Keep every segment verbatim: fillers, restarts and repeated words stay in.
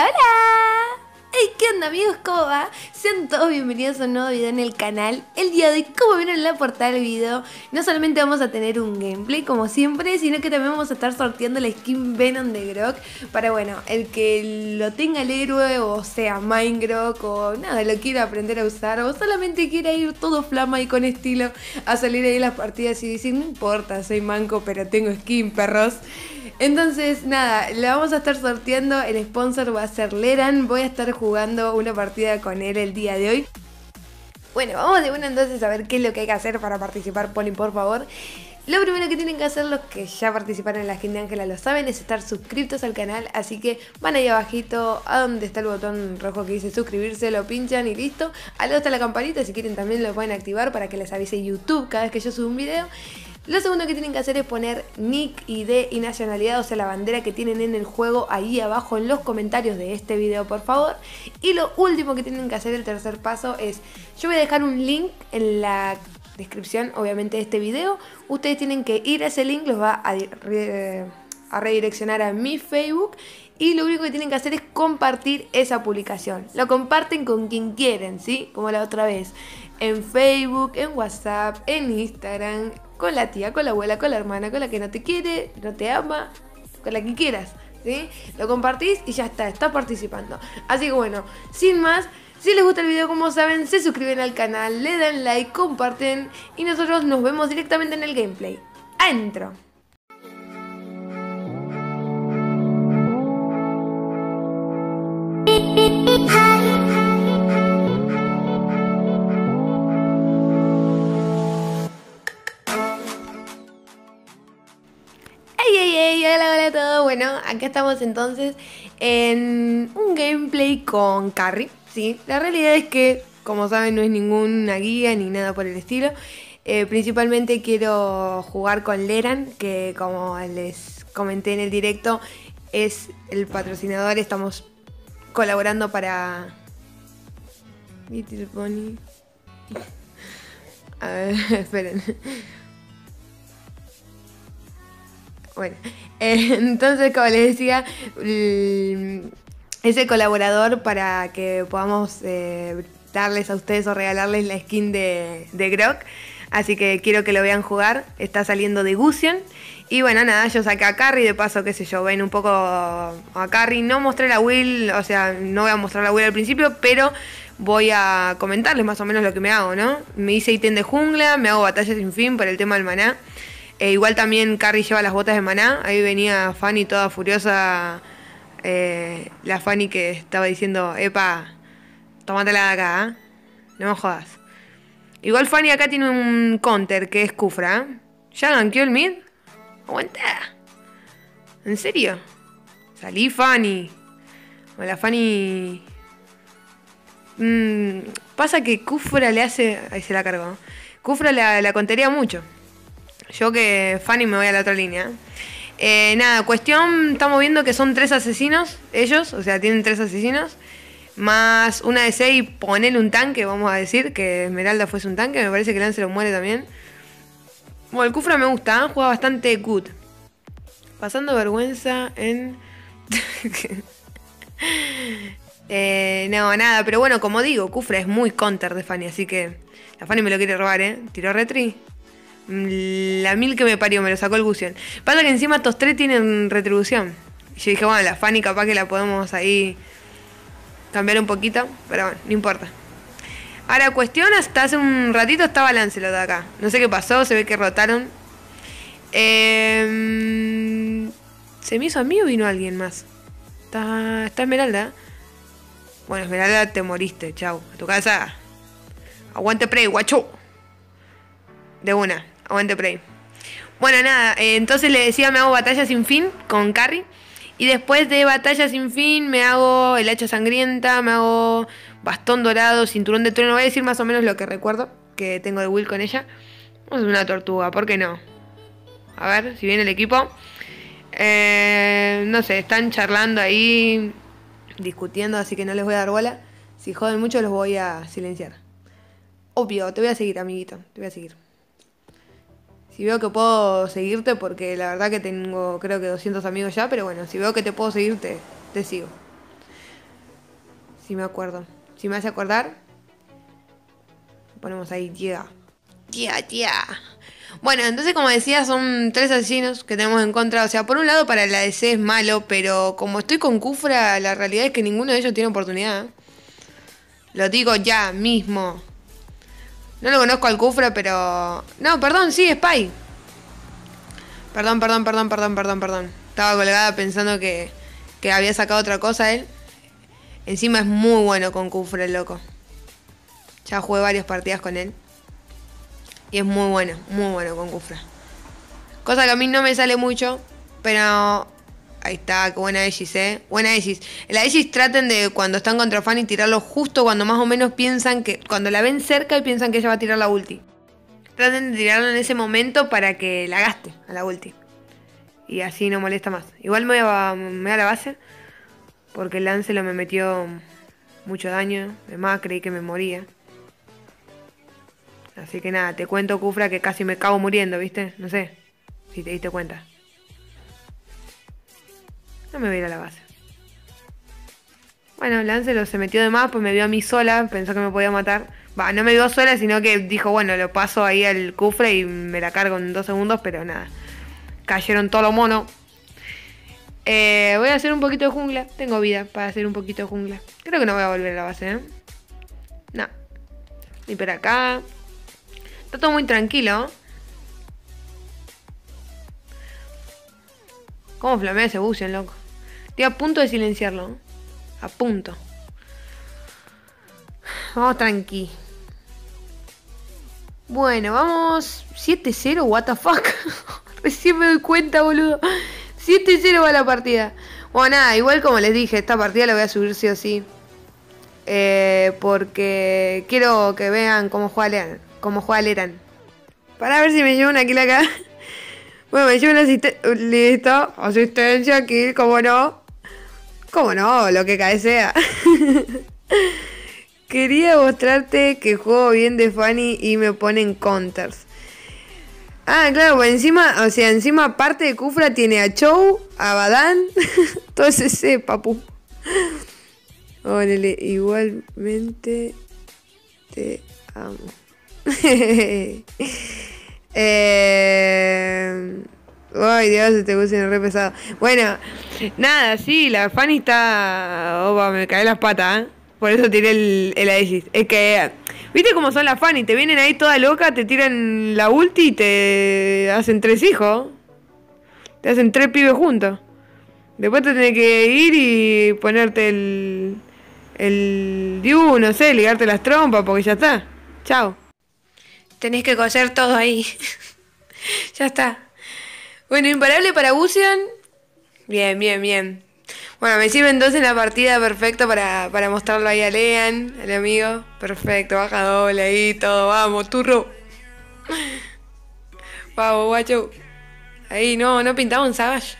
Hola, hola. Hey, ¿qué onda, amigos? ¿Cómo va? Sean todos bienvenidos a un nuevo video en el canal. El día de hoy, como vieron en la portada del video, no solamente vamos a tener un gameplay como siempre, sino que también vamos a estar sorteando la skin Venom de Grock. Para, bueno, el que lo tenga el héroe, o sea, Mine Grock, o nada, lo quiera aprender a usar, o solamente quiera ir todo flama y con estilo a salir ahí en las partidas y decir, no importa, soy manco, pero tengo skin, perros. Entonces, nada, la vamos a estar sorteando. El sponsor va a ser Leran. Voy a estar jugando una partida con él el día de hoy. Bueno, vamos de una entonces a ver qué es lo que hay que hacer para participar, Poli, por favor. Lo primero que tienen que hacer los que ya participaron en la skin de Ángela, lo saben, es estar suscritos al canal. Así que van ahí abajito a donde está el botón rojo que dice suscribirse, lo pinchan y listo. Al lado está la campanita, si quieren también lo pueden activar para que les avise YouTube cada vez que yo subo un video. Lo segundo que tienen que hacer es poner nick, I D y nacionalidad, o sea la bandera que tienen en el juego, ahí abajo en los comentarios de este video, por favor. Y lo último que tienen que hacer, el tercer paso, es... yo voy a dejar un link en la descripción, obviamente, de este video. Ustedes tienen que ir a ese link, los va a, re, a redireccionar a mi Facebook. Y lo único que tienen que hacer es compartir esa publicación. Lo comparten con quien quieren, ¿sí? Como la otra vez. En Facebook, en WhatsApp, en Instagram... con la tía, con la abuela, con la hermana, con la que no te quiere, no te ama, con la que quieras, ¿sí? Lo compartís y ya está, estás participando. Así que bueno, sin más, si les gusta el video, como saben, se suscriben al canal, le dan like, comparten y nosotros nos vemos directamente en el gameplay. ¡Adentro! Bueno, acá estamos entonces en un gameplay con Karrie, ¿sí? La realidad es que, como saben, no es ninguna guía ni nada por el estilo. Eh, principalmente quiero jugar con Leran, que como les comenté en el directo, es el patrocinador. Estamos colaborando para... Little Pony... A ver, esperen... Bueno, eh, entonces como les decía, ese colaborador para que podamos eh, darles a ustedes o regalarles la skin de, de Grock. Así que quiero que lo vean jugar, está saliendo de Gusion. Y bueno, nada, yo saqué a Karrie, de paso, qué sé yo, ven un poco a Karrie. No mostré la Will, o sea, no voy a mostrar la Will al principio, pero voy a comentarles más o menos lo que me hago, ¿no? Me hice ítem de jungla, me hago batallas sin fin por el tema del maná. Eh, igual también Karrie lleva las botas de maná. Ahí venía Fanny toda furiosa. Eh, la Fanny que estaba diciendo, epa, tómatela de acá, ¿eh? No me jodas. Igual Fanny acá tiene un counter que es Khufra, ¿eh? ¿Ya ganqueó el mid? Aguanta. ¿En serio? Salí, Fanny. Hola, Fanny. Mm, pasa que Khufra le hace... Ahí se la cargó. Khufra la, la contería mucho. Yo que Fanny me voy a la otra línea. Eh, nada, cuestión, estamos viendo que son tres asesinos, ellos, o sea, tienen tres asesinos, más una de seis, poner un tanque, vamos a decir, que Esmeralda fuese un tanque, me parece que Lancelot muere también. Bueno, el Khufra me gusta, ¿eh? Juega bastante good. Pasando vergüenza en... eh, no, nada, pero bueno, como digo, Khufra es muy counter de Fanny, así que la Fanny me lo quiere robar, ¿eh? Tiró retri. La mil que me parió, me lo sacó el Gusion. Pasa que encima estos tres tienen retribución. Yo dije, bueno, la Fanny capaz que la podemos ahí cambiar un poquito, pero bueno, no importa. Ahora, cuestión, hasta hace un ratito estaba Lancelot acá. No sé qué pasó, se ve que rotaron. eh, ¿Se me hizo a mí o vino alguien más? Está, está Esmeralda. Bueno, Esmeralda, te moriste, chau, a tu casa. Aguante Prey, guacho. De una, aguante por ahí. Bueno, nada, eh, entonces le decía, me hago batalla sin fin con Karrie. Y después de batalla sin fin me hago el hacha sangrienta, me hago bastón dorado, cinturón de trueno. Voy a decir más o menos lo que recuerdo que tengo de Will con ella. Vamos a hacer una tortuga, ¿por qué no? A ver, si viene el equipo. eh, No sé, están charlando ahí, discutiendo, así que no les voy a dar bola. Si joden mucho los voy a silenciar. Obvio, te voy a seguir, amiguito, te voy a seguir. Si veo que puedo seguirte, porque la verdad que tengo creo que doscientos amigos ya, pero bueno, si veo que te puedo seguir, te, te sigo. si me acuerdo. Si me hace acordar, ponemos ahí, tía. Tía, tía. Bueno, entonces como decía, son tres asesinos que tenemos en contra. O sea, por un lado para la D C es malo, pero como estoy con Khufra, la realidad es que ninguno de ellos tiene oportunidad. Lo digo ya mismo. No lo conozco al Khufra, pero... No, perdón, sí, Spy. Perdón, perdón, perdón, perdón, perdón, perdón. Estaba colgada pensando que, que había sacado otra cosa él. Encima es muy bueno con Khufra, el loco. Ya jugué varias partidas con él. Y es muy bueno, muy bueno con Khufra. Cosa que a mí no me sale mucho, pero... Ahí está, qué buena Aegis, eh. Buena Aegis. La Aegis traten de, cuando están contra Fanny, tirarlo justo cuando más o menos piensan que... Cuando la ven cerca y piensan que ella va a tirar la ulti. Traten de tirarlo en ese momento para que la gaste a la ulti. Y así no molesta más. Igual me voy a, me voy a la base. Porque el Lancelot me metió mucho daño. Además creí que me moría. Así que nada, te cuento, Khufra, que casi me cago muriendo, ¿viste? No sé si te diste cuenta. No me voy a ir a la base. Bueno, Lancelot se metió de más, pues me vio a mí sola, pensó que me podía matar. Va, no me vio sola, sino que dijo, bueno, lo paso ahí al Khufra y me la cargo en dos segundos, pero nada. Cayeron todos los monos. Eh, voy a hacer un poquito de jungla. Tengo vida para hacer un poquito de jungla. Creo que no voy a volver a la base, ¿eh? No. Ni para acá. Está todo muy tranquilo. Cómo flamea ese Gusion, loco. Estoy a punto de silenciarlo. A punto. Vamos tranqui. Bueno, vamos... siete cero, what the fuck. Recién me doy cuenta, boludo. siete cero va la partida. Bueno, nada, igual como les dije, esta partida la voy a subir sí o sí. Eh, porque quiero que vean cómo juega Lean. Cómo juega Leran. Para ver si me llevo una kill acá. Bueno, me llevo una asistencia. Listo. Asistencia, kill, cómo no. Cómo no, lo que cae sea. Quería mostrarte que juego bien de Fanny y me ponen counters. Ah, claro, pues encima, o sea, encima aparte de Khufra tiene a Chou, a Badán, todo ese C, papu. Órale, igualmente te amo. eh... Ay, Dios, este Gusion re pesado. Bueno, nada, sí, la Fanny está... Opa, me caí las patas, ¿eh? Por eso tiré el, el Aegis. Es que... ¿Viste cómo son las Fanny? Te vienen ahí toda loca, te tiran la ulti y te hacen tres hijos. Te hacen tres pibes juntos. Después te tenés que ir y ponerte el... El... Diu, no sé, ligarte las trompas porque ya está. Chao. Tenés que coser todo ahí. Ya está. Bueno, imparable para Gusion. Bien, bien, bien. Bueno, me sirve entonces la partida perfecta para, para mostrarlo ahí a Lean, al amigo. Perfecto, baja doble ahí, todo, vamos, turro. Vamos, guacho. Ahí, no, no pintaba un Savage.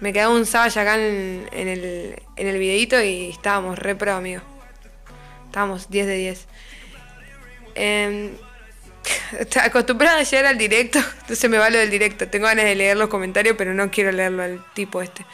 Me quedaba un Savage acá en, en, el, en el videito y estábamos re pro, amigo. Estábamos diez de diez. Eh, acostumbrada a llegar al directo, entonces me va lo del directo. Tengo ganas de leer los comentarios, pero no quiero leerlo al tipo este.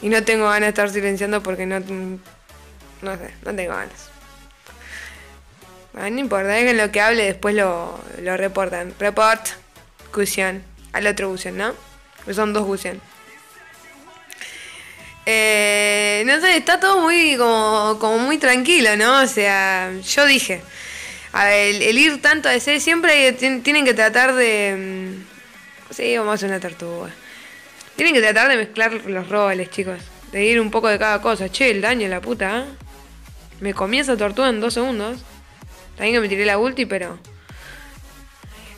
Y no tengo ganas de estar silenciando porque no... No sé, no tengo ganas. Bueno, no importa, es que en lo que hable después lo, lo reportan. Report, Gusion. Al otro Gusion, ¿no? Porque son dos Gusion. Eh, no sé, está todo muy como, como muy tranquilo, ¿no? O sea, yo dije... A ver, el, el ir tanto a D C siempre tienen que tratar de... Sí, vamos a hacer una tortuga. Tienen que tratar de mezclar los roles, chicos. De ir un poco de cada cosa. Che, el daño, la puta, ¿eh? Me comí esa tortuga en dos segundos. También que me tiré la ulti, pero...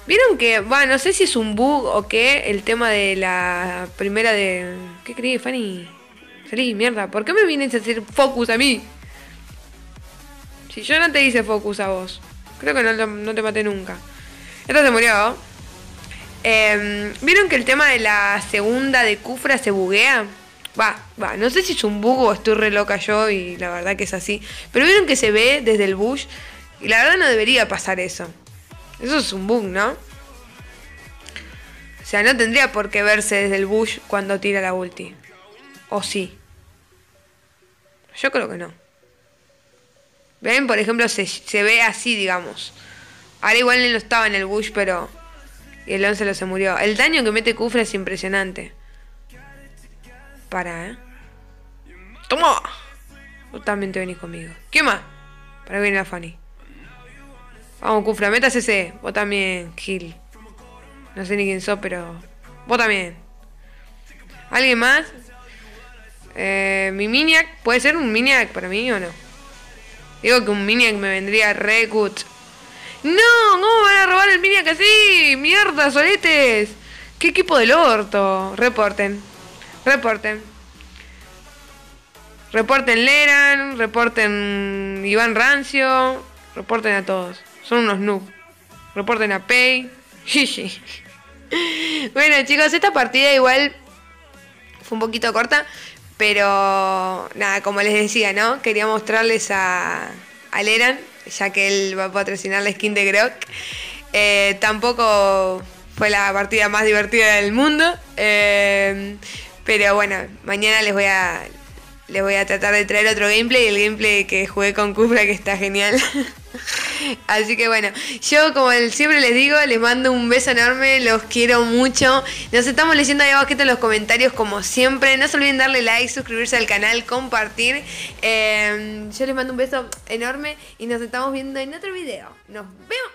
¿Vieron que? Bueno, no sé si es un bug o qué. El tema de la primera de... ¿Qué creí, Fanny? Salí, mierda. ¿Por qué me vienes a hacer focus a mí? Si yo no te hice focus a vos. Creo que no, no te maté nunca. Esta se murió. Eh, ¿Vieron que el tema de la segunda de Khufra se buguea? Va, va. No sé si es un bug o estoy re loca yo y la verdad que es así. Pero ¿vieron que se ve desde el bush? Y la verdad no debería pasar eso. Eso es un bug, ¿no? O sea, no tendría por qué verse desde el bush cuando tira la ulti. ¿O sí? Yo creo que no. ¿Ven? Por ejemplo, se, se ve así, digamos. Ahora igual él no estaba en el bush, pero... Y el Lancelot se murió. El daño que mete Khufra es impresionante. Para, ¿eh? ¡Toma! Tú también te venís conmigo. ¿Qué más? Para que viene la Fanny. Vamos, Khufra, metas ese. Vos también, Gil. No sé ni quién sos, pero... Vos también. ¿Alguien más? Eh, Mi Miniac. ¿Puede ser un Miniac para mí o no? Digo que un Miniac me vendría re good. ¡No! ¿Cómo van a robar el Miniac así? ¡Mierda, soletes! ¡Qué equipo del orto! Reporten. Reporten. Reporten Leran. Reporten Iván Rancio. Reporten a todos. Son unos noobs. Reporten a Pei. Jiji. Bueno, chicos, esta partida igual fue un poquito corta. Pero nada, como les decía, ¿no? Quería mostrarles a, a Leran, ya que él va a patrocinar la skin de Grock. Eh, tampoco fue la partida más divertida del mundo. Eh, pero bueno, mañana les voy a les voy a tratar de traer otro gameplay. El gameplay que jugué con Khufra, que está genial. Así que bueno, yo como siempre les digo, les mando un beso enorme, los quiero mucho. Nos estamos leyendo ahí abajito en los comentarios como siempre. No se olviden darle like, suscribirse al canal, compartir. Eh, yo les mando un beso enorme y nos estamos viendo en otro video. ¡Nos vemos!